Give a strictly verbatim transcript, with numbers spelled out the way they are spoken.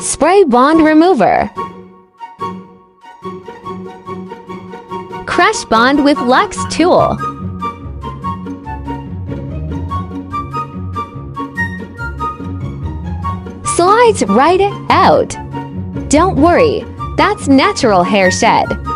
Spray bond remover. Crush bond with Lux tool. Slides right out. Don't worry, that's natural hair shed.